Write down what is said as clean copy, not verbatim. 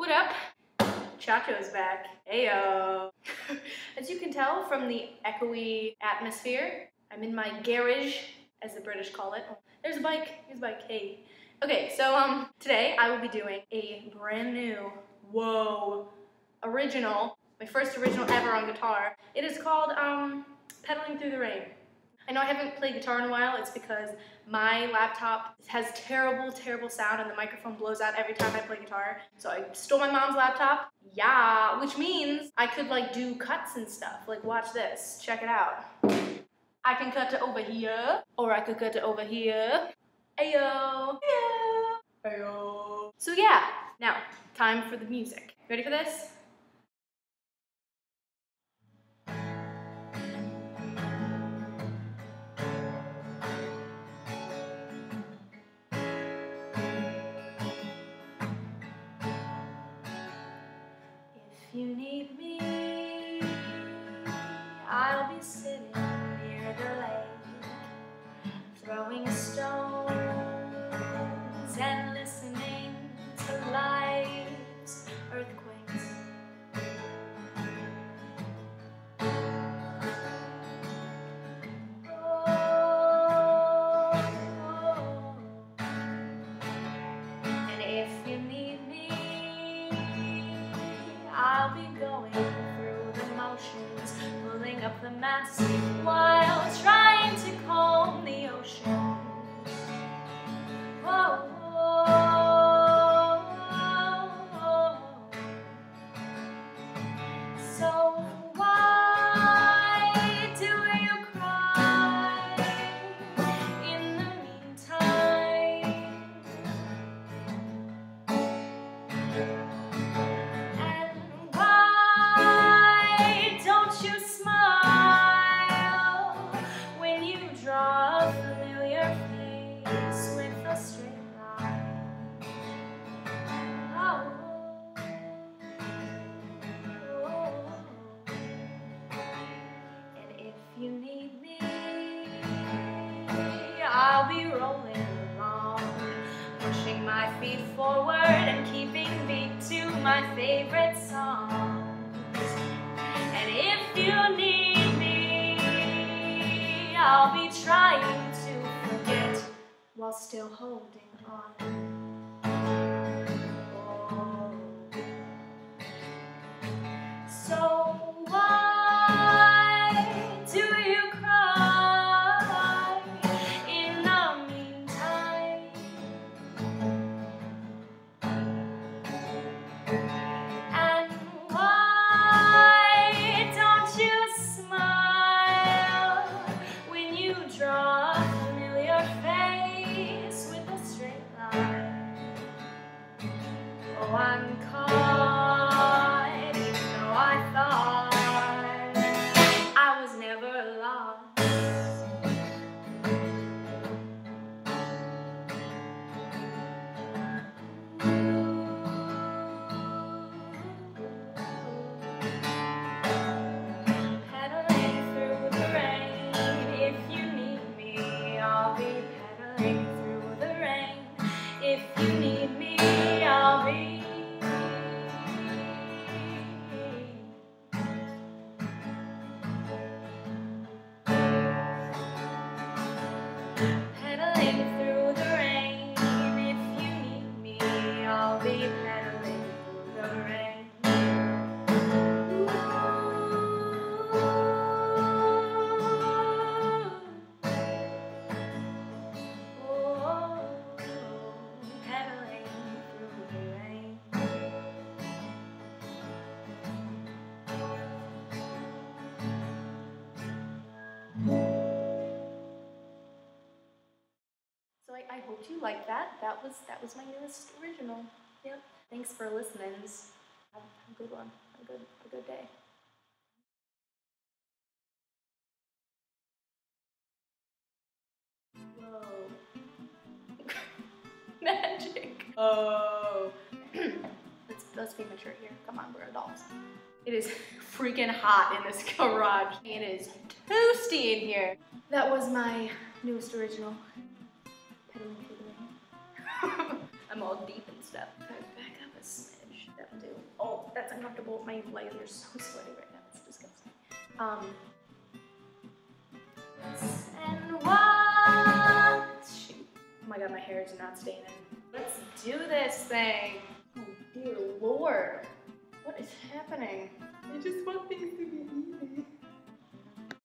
What up? Chacho's back. Ayo. As you can tell from the echoey atmosphere, I'm in my garage, as the British call it. There's a bike. Here's a bike. Hey. Okay, so today I will be doing a brand new, whoa, original, my first original ever on guitar. It is called Pedaling Through the Rain. I know I haven't played guitar in a while. It's because my laptop has terrible, terrible sound and the microphone blows out every time I play guitar. So I stole my mom's laptop. Yeah, which means I could like do cuts and stuff. Like watch this, check it out. I can cut to over here or I could cut to over here. Ayo, ayo, ayo. So yeah, now time for the music. Ready for this? If you need me, I'll be sitting near the lake, throwing stones and listening to life's earthquakes. Oh, and if you need me, I'll be going through the motions, pulling up the mass while trying to calm the ocean. Whoa, whoa, whoa. So why do you cry in the meantime? Feet forward and keeping beat to my favorite songs. And if you need me, I'll be trying to forget while still holding on. Oh. So why do you cry in the meantime? I'm caught, even though I thought I was never lost. Pedaling through the rain, if you need me, I'll be pedaling through the rain. If you need me, I'll be. I hope you liked that. That was my newest original. Yep. Thanks for listening. Have a good one. Have a good day. Whoa. Magic. Oh. Let's be mature here. Come on, we're adults. It is freaking hot in this garage. It is toasty in here. That was my newest original. I'm all deep and stuff. Back up a smidge. uncomfortable. My legs are so sweaty right now. It's disgusting. And watch. Oh my god, my hair is not staying in. Let's do this thing. Oh dear lord. What is happening?